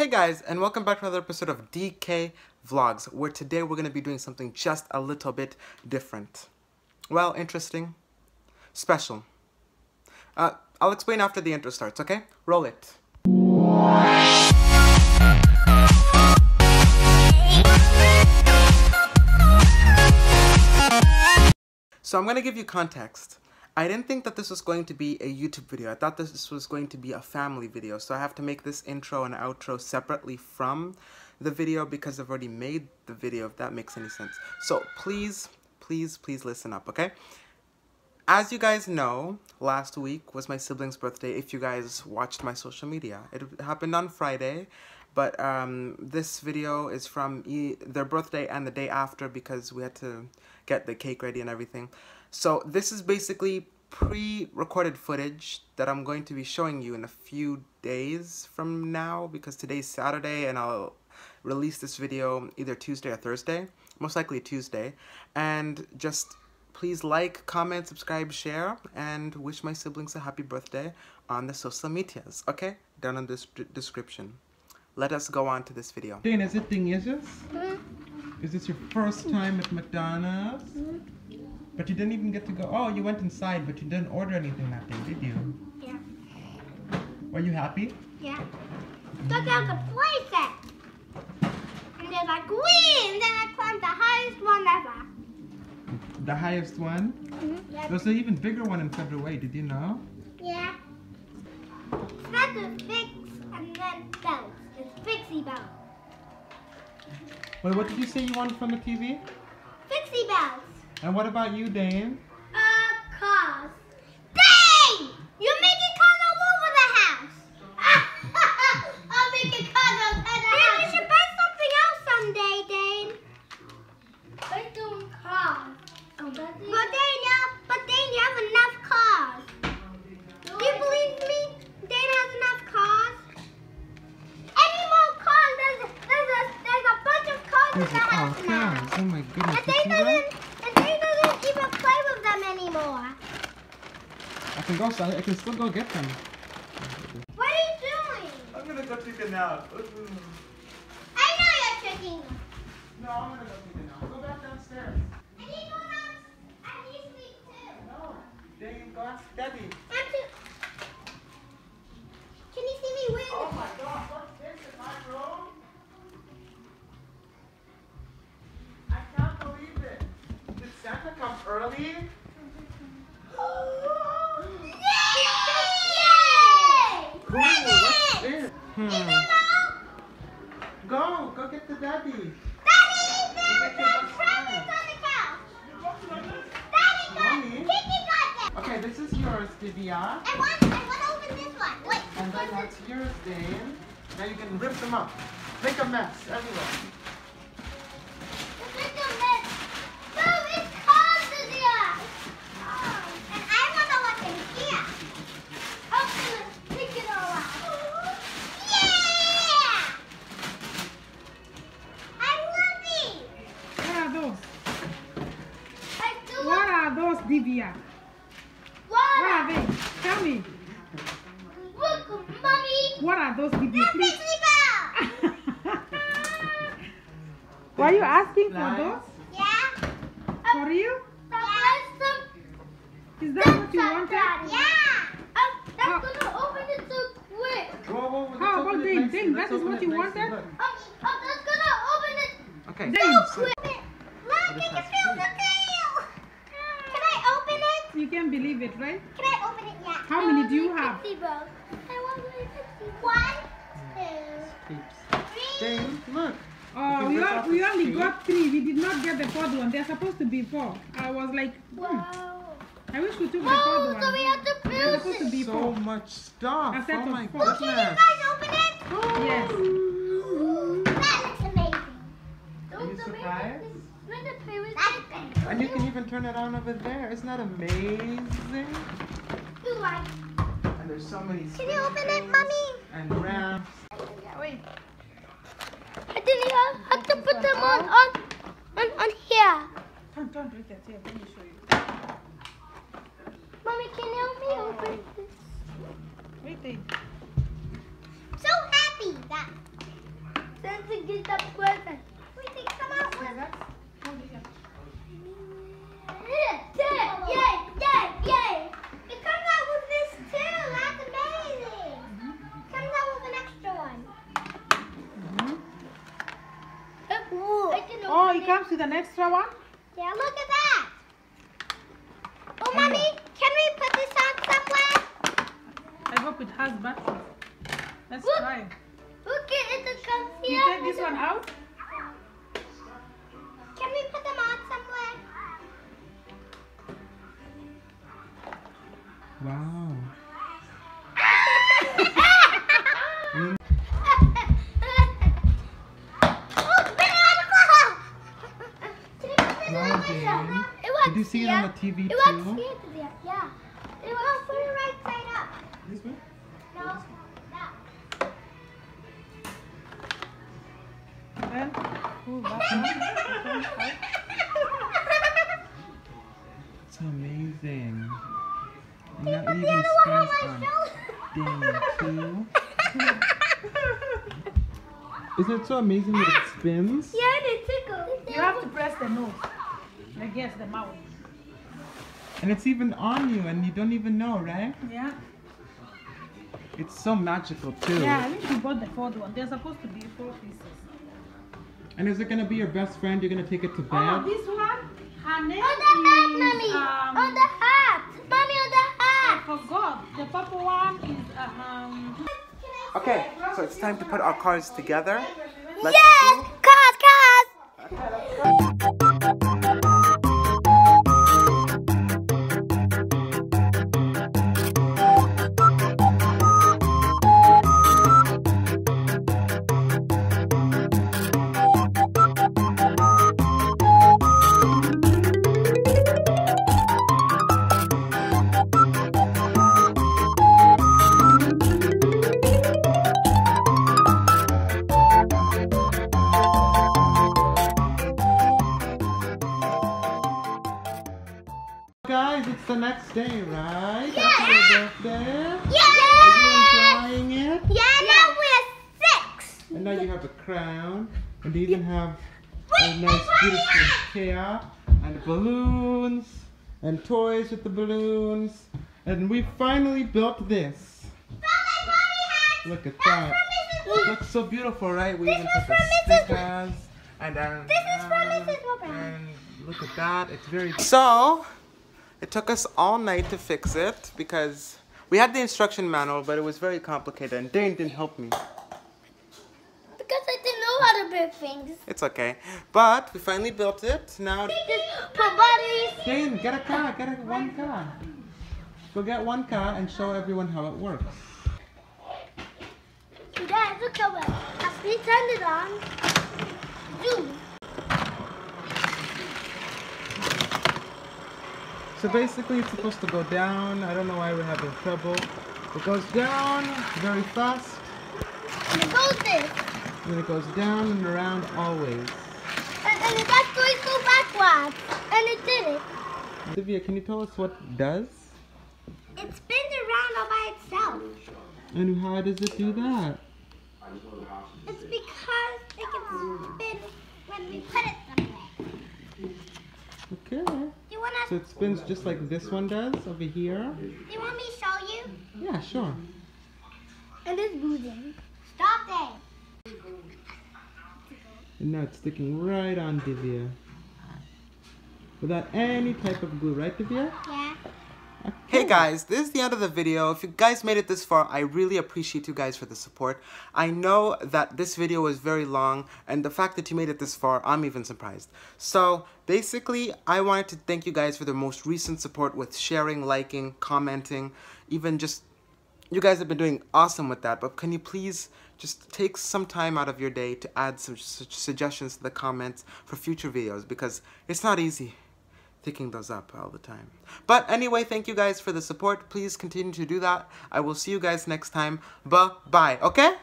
Hey guys, and welcome back to another episode of DK Vlogs, where today we're going to be doing something just a little bit different. Well, interesting. Special. I'll explain after the intro starts, okay? Roll it. So I'm going to give you context. I didn't think that this was going to be a YouTube video. I thought this was going to be a family video, so I have to make this intro and outro separately from the video because I've already made the video, if that makes any sense. So please, please, please listen up, okay? As you guys know, last week was my sibling's birthday, if you guys watched my social media. It happened on Friday, but this video is from their birthday and the day after because we had to get the cake ready and everything. So this is basically pre-recorded footage that I'm going to be showing you in a few days from now because today's Saturday and I'll release this video either Tuesday or Thursday, most likely Tuesday. And just please like, comment, subscribe, share, and wish my siblings a happy birthday on the social medias, okay? Down in this description. Let us go on to this video. Dana, is it Dingia's? Is this your first time at McDonald's? But you didn't even get to go. Oh, you went inside, but you didn't order anything that day, did you? Yeah. Were you happy? Yeah. Look at the places. And they're like, wee! And then I climbed the highest one ever. The highest one? Mm-hmm. Yep. There's an even bigger one in February, did you know? Yeah. That's a fix and then bells. It's Pixie Bells. Wait, what did you say you wanted from the TV? Pixie Bells. And what about you, Dane? Cars. Dane! You're making cars all over the house! I'm making cars all over the house! Maybe we should buy something else someday, Dane. Buy some cars. But Dane, you have enough cars. Do you believe me? Dane has enough cars. Any more cars? There's a bunch of cars in the house now. Oh my goodness. And Dane doesn't play with them anymore. I can still go get them. What are you doing? I'm gonna go take a nap. I know you're tricking me. No, I'm gonna go take a nap. Go back downstairs. I need to go downstairs. I need to sleep too. No, Dane, go ask Debbie. Can you see me win? Oh my God, what's this in my room? I can't believe it. Did Santa come early? Oh. Yay! Cool. What's this? Go get the daddy. Daddy, there's some presents on the couch. Daddy, Kiki got them. Okay, this is yours, Divya. I want to open this one. Wait. And then that's yours, Dane. Now you can rip them up. Make a mess everywhere. Divya. What are they? Tell me. Look, Mommy. What are those, Divya? They're Pixie Bells. Were you asking for those? Yeah. For you? Yeah. Is that what you wanted? Yeah. That's going to open it so quick. Whoa. How about Dane? That is what you wanted? That's going to open it so quick. Look, I can feel the tail. You can't believe it, right? Can I open it? Yeah. How many do you have? One, two, three. Look. Oh, we only got three. We did not get the fourth one. They're supposed to be four. I was like, wow. I wish we took the fourth one. So we have to prove supposed to be so much stuff. Oh my goodness. Well, can you guys open it? Oh. Yes. Ooh. That looks amazing. Are you surprised? And you can even turn it on over there. Isn't that amazing? You like. And there's so many. Can you open it, Mommy? And wraps. Wait. I didn't have to put them on here. Don't do that. Here, let me show you. Mommy, can you help me open this? Wait. So happy that Tem que gritar pro coisa. Ui, tem que tomar uma. Yay, yay, yay. It comes out with this too. That's amazing. It comes out with an extra one. Ooh. Oh, it comes with an extra one? Yeah, look at that. Oh, Mommy, can we put this on somewhere? I hope it has buttons. Let's try. Look, it comes here. You take this one out? Can we put them on somewhere? Wow. Mm. Oh, can you put this on myself? Did you see it on the TV too? It was here to there, yeah. It was put it right side up. This way? No, that. Then, ooh, that's amazing. And not even scars on it. Thank you. Isn't it so amazing that it spins? Yeah, and it tickles. You have to press the nose. I guess the mouth. And it's even on you and you don't even know, right? Yeah. It's so magical too. Yeah, I think you bought the fourth one. They're supposed to be 4 pieces. And is it going to be your best friend? You're going to take it to bed? Oh, this one? Her name is, hat, Mommy! On the hat! Mommy, on the hat! I forgot. The purple one is... Okay, so it's time to put our cards together. Let's yes! Cards! Okay, let's go. Guys, it's the next day, right? Yeah. After your birthday? Yeah. Are you enjoying it? Yeah, yeah. Now we're 6. And now you have a crown, and you even have a nice beautiful hair, and balloons, and toys with the balloons, and we finally built this. Look at that. It looks so beautiful, right? We even put the stickers, and this is from Mrs. Wilbur. Look at that. It's very beautiful. So. It took us all night to fix it because we had the instruction manual, but it was very complicated and Dane didn't help me. Because I didn't know how to build things. It's okay. But we finally built it. Now, Dane, get a car, get one car. Go get one car and show everyone how it works. Dad, look how it works. After you turn it on, zoom. So basically it's supposed to go down. I don't know why we're having trouble. It goes down very fast. And it goes this. And it goes down and around always. And it actually goes backwards. And it did it. Olivia, can you tell us what it does? It spins around all by itself. And how does it do that? It's because it can spin when we put it somewhere. Okay. So it spins just like this one does over here. You want me to show you? Yeah, sure. And it's moving. Stop it! And now it's sticking right on Divya. Without any type of glue, right Divya? Yeah. Okay. Hey guys, this is the end of the video. If you guys made it this far, I really appreciate you guys for the support. I know that this video was very long, and the fact that you made it this far, I'm even surprised. So basically, I wanted to thank you guys for the most recent support with sharing, liking, commenting, even just, you guys have been doing awesome with that, but can you please just take some time out of your day to add some suggestions to the comments for future videos, because it's not easy picking those up all the time. But anyway, thank you guys for the support. Please continue to do that. I will see you guys next time. Bye-bye, okay?